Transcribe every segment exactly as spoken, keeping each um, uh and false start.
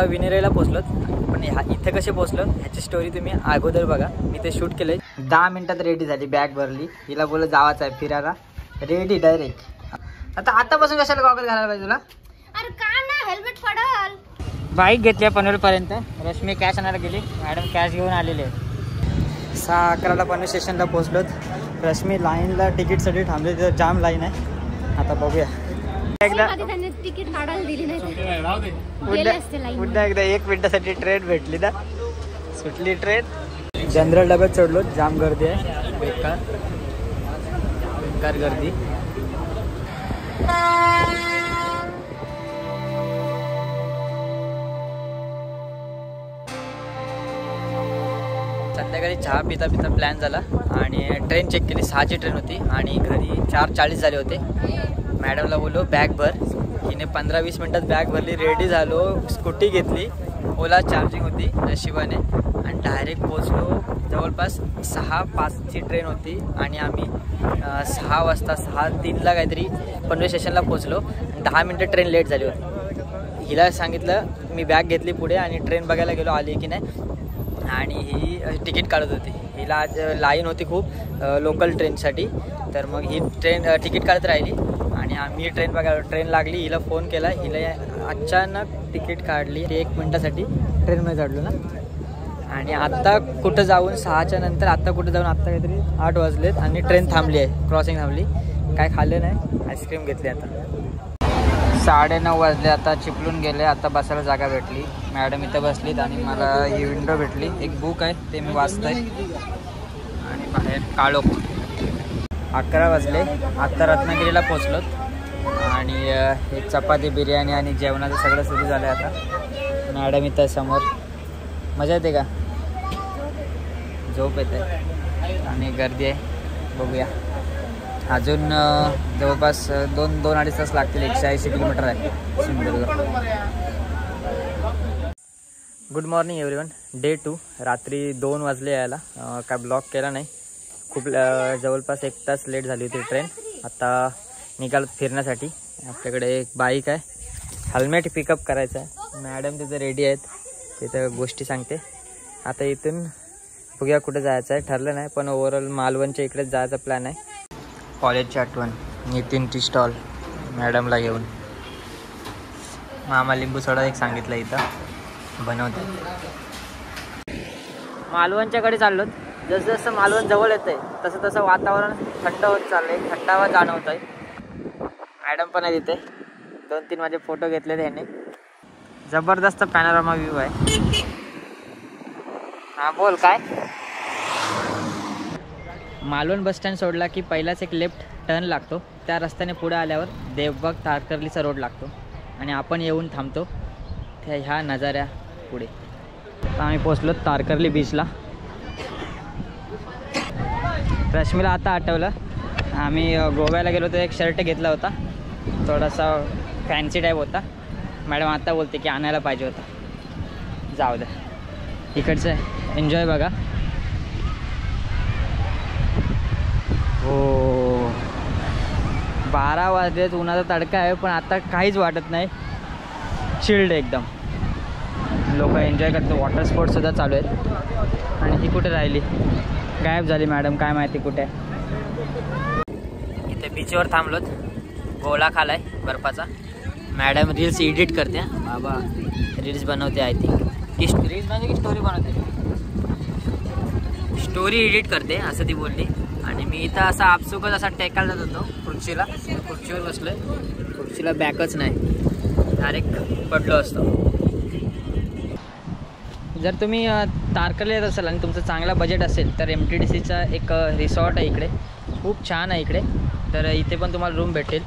आता विनेरेला पोहोचलो, पण इथे कसे पोहोचलो ह्याची स्टोरी तुम्ही अगोदर बघा, मी ते शूट केलंय. दहा मिनिटात रेडी झाली, बॅग भरली, हिला बोललं जावाचं आहे फिरायला, रेडी डायरेक्ट. आता आतापासून कशाला गॉगल घालायला पाहिजे तुला? अरे का ना, हेल्मेट पडल. बाईक घेतल्या पनवेलपर्यंत, रश्मी कॅश आणायला गेली, मॅडम कॅश घेऊन आलेले. सहा अकराला पनवेल स्टेशनला पोहोचलोत. रश्मी लाईनला तिकीटसाठी थांबली, तिथं जाम लाईन आहे. आता बघूया एकदा तिकीट काढायला दिली नाही, पुन्हा एकदा एक मिनिटासाठी ट्रेन भेटली ना, सुटली ट्रेन. जनरल डब्यात चढलो, जाम गर्दी आहे, बेकार बेकार गर्दी. संध्याकाळी चहा पिता पिता प्लॅन झाला आणि ट्रेन चेक केली, सहाची ट्रेन होती आणि घरी चार चाळीस झाले होते. मॅडमला बोललो बॅग भर, तिने पंधरा वीस मिनटात बॅग भरली, रेडी झालो, स्कूटी घेतली, ओला चार्जिंग होती नशिबाने, आणि डायरेक्ट पोचलो. जवळपास सहा पाचची ट्रेन होती आणि आम्ही सहा वाजता सहा तीनला काहीतरी पनवेल स्टेशनला पोचलो. दहा मिनटं ट्रेन लेट झाली होती. हिला सांगितलं, मी बॅग घेतली पुढे आणि ट्रेन बघायला गेलो आली की नाही, आणि ही तिकीट काढत होती. हिला आज लाईन होती खूप लोकल ट्रेनसाठी, तर मग ही ट्रेन तिकीट काढत राहिली आणि आम्ही ट्रेन बघा, ट्रेन लागली, हिला फोन केला, हिला अचानक तिकीट काढली. एक मिनटासाठी ट्रेनमध्ये चढलो ना, आणि आत्ता कुठं जाऊन सहाच्या नंतर आत्ता कुठं जाऊन आत्ता काहीतरी आठ वाजलेत आणि ट्रेन थांबली आहे, क्रॉसिंग थांबली. काय खाल्लं नाही, आईस्क्रीम घेतली. आता साडेनऊ वाजले, आता चिपलून गेले, आता बसायला जागा भेटली, मॅडम इथं बसलीत आणि मला ही विंडो भेटली, एक बुक आहे ते मी वाचत आहे, आणि बाहेर काळोख. अकरा वाजले, आत्ता रत्नागिरीला पोचलो, आणि चपाती बिर्याणी आणि जेवणाचं सगळं सुरू झालं आहे. आता मॅडम इथं समोर, मजा येते का? झोप येते आणि गर्दी आहे. बघूया, अजून जवळपास दोन दोन अडीच तास लागतील, एकशे ऐंशी किलोमीटर आहे Sindhudurg. Good morning everyone, day two. रात्री दोन वाजले यायला, काय ब्लॉक केला नाही, खूप जवळपास एक तास लेट झाली होती ट्रेन. आता निघाल फिरण्यासाठी, आपल्याकडे एक बाईक आहे, हेल्मेट पिकअप करायचं आहे. मॅडम तिथं रेडी आहेत, तिथं गोष्टी सांगते. आता इथून बघूया कुठे जायचं आहे, ठरलं नाही, पण ओव्हरऑल मालवणच्या इकडेच जायचा प्लॅन आहे. कॉलेजची आठवण, नितीन टी स्टॉल, मॅडमला घेऊन मामा लिंबू सोडा एक सांगितलं इथं बनवते. मालवणच्याकडे चाललो, जसं जसं मालवण जवळ येतं आहे तसं तसं वातावरण थंड होत चाललं आहे, थंडावा जाणवत आहे. मॅडम पण आहे तिथे, दोन तीन माझे फोटो घेतले त्याने. जबरदस्त पॅनोरामा व्ह्यू आहे. हां बोल, काय? मालवण बस स्टँड सोडला की पहिलाच एक लेफ्ट टर्न लागतो, त्या रस्त्याने पुढे आल्यावर देवबाग तारकर्लीचा रोड लागतो, आणि आपण येऊन थांबतो त्या ह्या नजाऱ्या पुढे. आता आम्ही पोचलो तारकर्ली बीचला. रश्मीला आता आठवलं, आम्ही गोव्याला गेलो तर एक शर्ट घेतला होता, थोडासा फॅन्सी टाईप होता. मॅडम आता बोलते की आणायला पाहिजे होता, जाऊ द्या. इकडचं एन्जॉय बघा. हो, बारा वाजलेत, उन्हाचा तडका आहे, पण आता काहीच वाटत नाही, चिल्ड एकदम. लोक एन्जॉय करतात, वॉटर स्पोर्ट्ससुद्धा चालू आहेत. आणि ही कुठे राहिली, गायब झाली मॅडम, काय माहिती कुठे आहे. इथे बीचवर थांबलोत, गोळा खाला आहे बर्फाचा. मॅडम रील्स एडिट करते, बाबा रील्स बनवते आहे ती, की रील्स म्हणजे की स्टोरी बनवते, स्टोरी एडिट करते असं ती बोलली. आणि मी इथं असा आपसुकच असा टेकायला जात होतो खुर्चीला, खुर्चीवर बसलोय, खुर्चीला बॅकच नाही, डायरेक्ट पडलो असतो. जर तुम्ही तारकर्ली येत असाल आणि तुमचं चांगला बजेट असेल तर एम टी डी सीचा एक रिसॉर्ट आहे इकडे, खूप छान आहे इकडे, तर इथे पण तुम्हाला रूम भेटेल.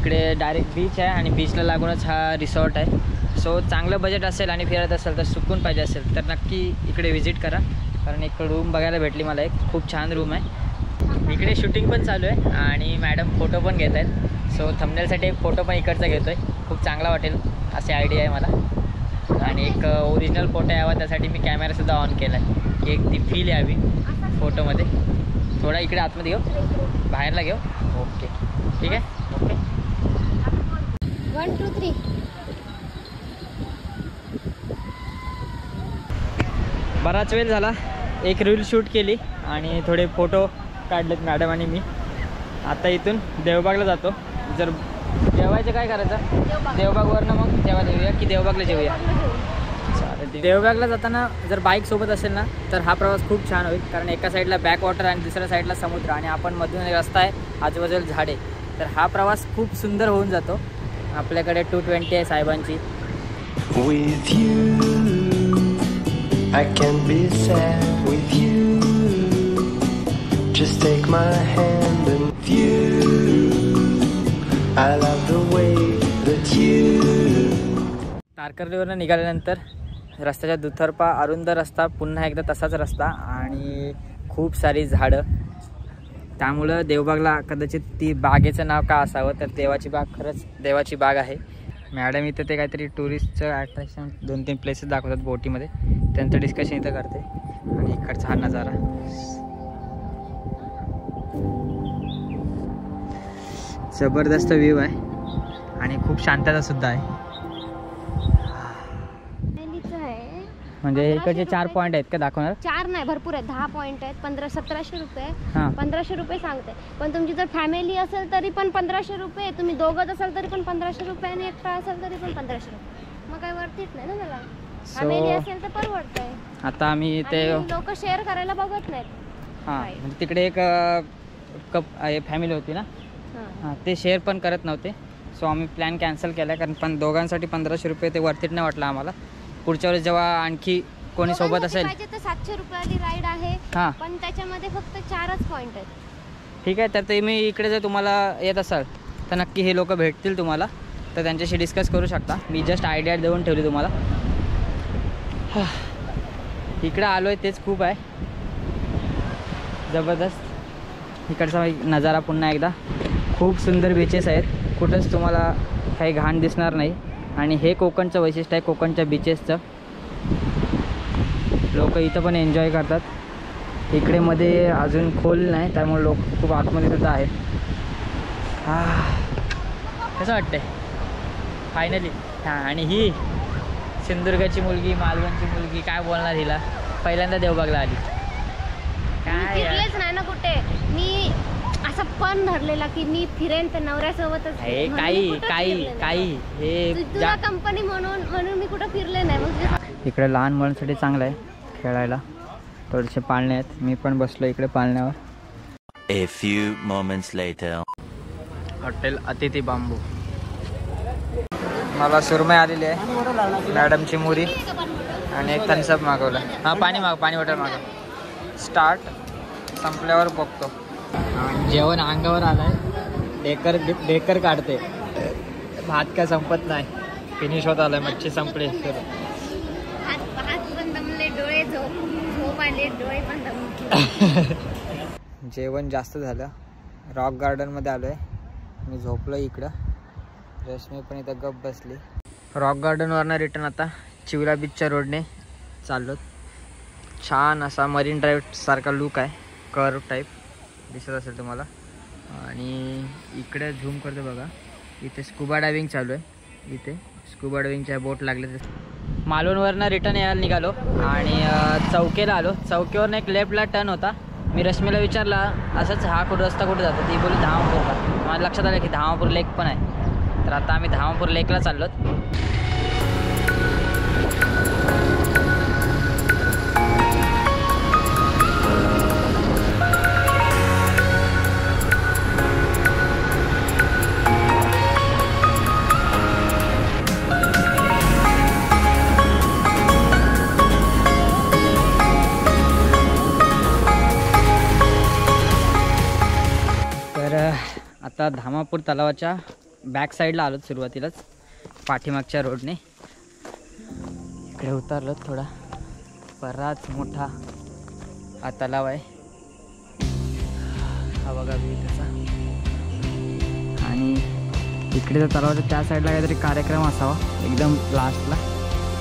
इकडे डायरेक्ट बीच आहे आणि बीचला लागूनच हा रिसॉर्ट आहे. सो चांगलं बजेट असेल आणि फिरत असेल तर सुकून पाहिजे असेल तर नक्की इकडे व्हिजिट करा, कारण एक रूम बघायला भेटली मला, एक खूप छान रूम आहे. इकडे शूटिंग पण चालू आहे आणि मॅडम फोटो पण घेत आहेत, सो थंबनेलसाठी एक फोटो पण इकडचा घेतो आहे, खूप चांगला वाटेल असे आयडिया आहे मला. आणि एक ओरिजिनल फोटो यावा त्यासाठी मी कॅमेरासुद्धा ऑन केला आहे, की एक ती फील यावी फोटोमध्ये. थोडा इकडे आतमध्ये घेऊ, बाहेरला घेऊ, ओके ठीक आहे, ओके. वन टू थ्री बराच वेळ झाला एक रील शूट केली आणि थोड़े फोटो काढलेत मॅडम आणि मी। आता इथून देवबागला जातो। जर जेवायचं काय करायचं देवबागवरन मग जेवा देऊया की देवबागला जेवूया। देवबागला जाताना जर बाइक सोबत असेल ना तर हा प्रवास खूप छान होईल, कारण एका साइडला बॅक वॉटर आणि दुसऱ्या साइडला समुद्र आणि आपण मधून रस्ता आहे, आजूबाजूला झाडे, तर हा प्रवास खूप सुंदर होऊन जातो। आपल्याकडे टू ट्वेंटी आहे साहेबांची। With you, I can be sad with you. Just take my hand and view. I love the way that you. तारकर्लीवरून निघाल्यानंतर रस्त्याच्या दुतर्फा अरुंद रस्ता, पुन्हा एकदा तसाच रस्ता आणि खूप सारी झाडं, त्यामुळे देवबागला कदाचित ती बागेचं नाव का असावं तर देवाची बाग, खरंच देवाची बाग आहे। मॅडम इथं ते काहीतरी टुरिस्टचं अट्रॅक्शन दोन तीन प्लेसेस दाखवतात बोटीमध्ये, त्यांचं डिस्कशन इथं करते आणि इकडचा हा नजारा। जबरदस्त व्ह्यू आहे आणि खूप शांतता सुद्धा आहे। म्हणजे इकडचे चार पॉइंट आहेत का दाखवणार? चार नाही, भरपूर आहेत, दहा पॉइंट आहेत। पंधरा सतराशे रुपये पंधराशे रुपये सांगते, पण तुमची जर फॅमिली असेल तरी पण पंधराशे रुपये, तुम्ही दोघंच असाल तरी पण पंधराशे रुपये आणि एकटा असाल तरी पण पंधराशे रुपये, मग काय वरतीच नाही ना त्याला। फॅमिली असेल तर परवडतंय। आता आम्ही ते लोक शेअर करायला बघत नाहीत, हां म्हणजे तिकडे एक कप फॅमिली होती ना, हां ते शेअर पण करत नव्हते, सो आम्ही प्लॅन कॅन्सल केला, कारण पण दोघांसाठी पंधराशे रुपये ते वरतीच नाही वाटलं आम्हाला। पुढच्या वेळेस जेव्हा आणखी कोणी सोबत असेल तर सातशे रुपयाची राईड आहे, पण त्याच्यामध्ये फक्त चारच पॉइंट आहेत। ठीक आहे, तर ते मी इकडे जर तुम्हाला येत असाल तर नक्की हे लोक भेटतील तुम्हाला, तर त्यांच्याशी डिस्कस करू शकता। मी जस्ट आयडिया देऊन ठेवली तुम्हाला। इकडे आलो आहे तेच खूप आहे जबरदस्त। इकडचा नजारा पुन्हा एकदा, खूप सुंदर बीचेस आहेत, कुठंच तुम्हाला काही घाण दिसणार नाही आणि हे कोकणचं वैशिष्ट्य आहे, कोकणच्या बीचेसचं। लोक इथं पण एन्जॉय करतात, इकडे मध्ये अजून खोल नाही त्यामुळे लोक खूप आतमध्ये सुद्धा आहेत। हां कसं वाटतंय फायनली? हां आणि ही सिंधुदुर्गाची मुलगी, मालवणची मुलगी, काय बोलणार हिला, पहिल्यांदा देवबागला आली काय फिरलेच नाही ना कुठे। मी असं पण धरलेला की मी फिरेन तर नवऱ्यासोबतच, काही काही काही हे कंपनी म्हणून म्हणून मी कुठं फिरले नाही। इकडे लहान मुलांसाठी चांगलं आहे खेळायला, थोडेसे पाळणे आहेत, मी पण बसलो इकडे पाळण्यावर। A few moments later. Hotel Atithi bamboo. मला सुरमई आलेली आहे, मॅडमची मुरी आणि एक थम्सअप मागवला। हां पाणी माग, पाणी वॉटर मागव, स्टार्ट संपल्यावर बघतो। जेवण अंगावर आलाय, डेकर डेकर काढते, भात का संपत नाही, फिनिश होत आलाय, मच्छी संपली। जेवण जास्त झालं, रॉक गार्डन मध्ये आलोय, मी झोपलो इकडं, रश्मी पण इथं गप बसली। रॉक गार्डन वरनं रिटर्न आता चिवला बीचच्या रोडने चाललो। छान असा मरीन ड्राईव्ह सारखा लुक आहे, कर्व टाईप दिसत असेल तुम्हाला। आणि इकडे झूम करतो बघा, इथे स्कूबा डायविंग चालू आहे, इथे स्कूबा डायविंगच्या बोट लागले। मालवणवरनं रिटर्न यायला निघालो आणि चौकेला आलो। चौकेवरनं एक लेफ्टला टर्न होता, मी रश्मीला विचारला असंच हा कुठं रस्ता कुठे जातो, ती बोलली धामापूरला। मला लक्षात आलं की धामापूर लेक पण आहे, तर आता आम्ही धामापूर लेकला चाललो। आता धामापूर तलावाच्या बॅक साईडला आलो, सुरुवातीलाच पाठीमागच्या रोडने इकडे उतरलो थोडा। बराच मोठा हा तलाव आहे, हा बघा व्ह्यू त्याचा। आणि इकडे त्या तलावाच्या त्या साईडला काहीतरी कार्यक्रम असावा, एकदम लास्टला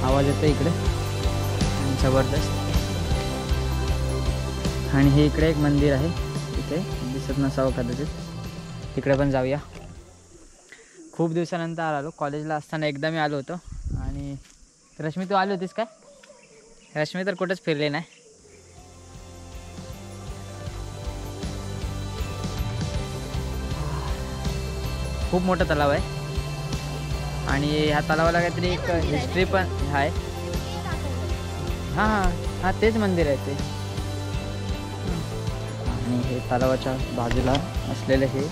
आवाज येतो इकडे जबरदस्त। आणि हे इकडे एक मंदिर आहे, इथे दिसत नसावं कदाचित, तिकडे पण जाऊया। खूप दिवसानंतर आलो, कॉलेजला असताना एकदा मी आलो होतो। आणि रश्मी तू आली होतीस काय? रश्मी तर कुठंच फिरले नाही. खूप मोठा तलाव आहे आणि ह्या तलावाला काहीतरी एक हिस्ट्री पण आहे. हां हां हां तेच मंदिर आहे ते. आणि हे तलावाच्या बाजूला असलेलं हे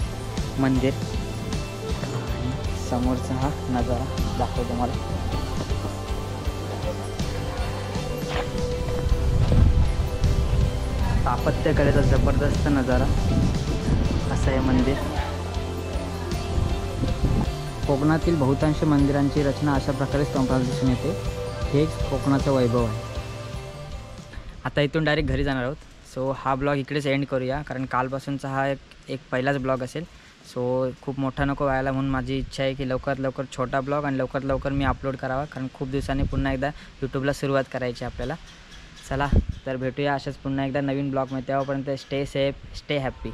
मंदिर, समोरचा हा नजारा दाखवतो तुम्हाला. स्थापत्यकलेचा जबरदस्त नजारा असं हे मंदिर. कोकणातील बहुतांश मंदिरांची रचना अशा प्रकारे स्तंभावर दिसून येते. हे कोकणाचं वैभव आहे. आता इथून डायरेक्ट घरी जाणार आहोत. सो हा ब्लॉग इकडेच एंड करूया, कारण कालपासूनचा हा एक एक पहिलाच ब्लॉग असेल. सो खूप मोठा नको व्हायला, म्हणून माझी इच्छा आहे की लवकरात लवकर छोटा ब्लॉग आणि लवकरात लवकर मी अपलोड करावा, कारण खूप दिवसांनी पुन्हा एकदा यूट्यूबला सुरुवात करायची आपल्याला. चला तर भेटूया अशाच पुन्हा एकदा नवीन ब्लॉगमध्ये. तेव्हापर्यंत स्टे सेफ, स्टे हॅप्पी.